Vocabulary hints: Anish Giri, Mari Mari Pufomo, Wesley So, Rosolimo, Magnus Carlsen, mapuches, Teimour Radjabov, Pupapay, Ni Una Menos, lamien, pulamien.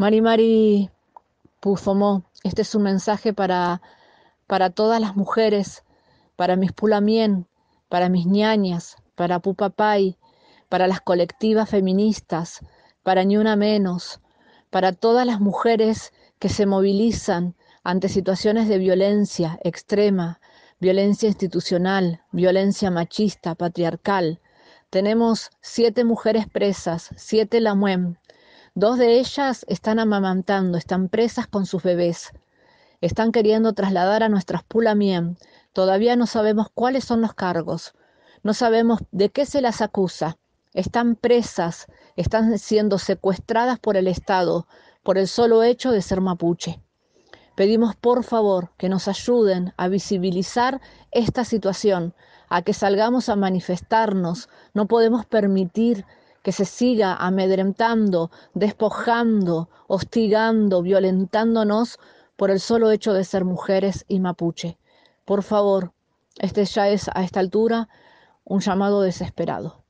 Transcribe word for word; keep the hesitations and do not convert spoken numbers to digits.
Mari Mari Pufomo, este es un mensaje para, para todas las mujeres, para mis pulamien, para mis ñañas, para Pupapay, para las colectivas feministas, para Ni Una Menos, para todas las mujeres que se movilizan ante situaciones de violencia extrema, violencia institucional, violencia machista, patriarcal. Tenemos siete mujeres presas, siete lamuem. Dos de ellas están amamantando, están presas con sus bebés. Están queriendo trasladar a nuestras pulamien. Todavía no sabemos cuáles son los cargos. No sabemos de qué se las acusa. Están presas, están siendo secuestradas por el Estado, por el solo hecho de ser mapuche. Pedimos por favor que nos ayuden a visibilizar esta situación, a que salgamos a manifestarnos. No podemos permitir que se siga amedrentando, despojando, hostigando, violentándonos por el solo hecho de ser mujeres y mapuche. Por favor, este ya es a esta altura un llamado desesperado.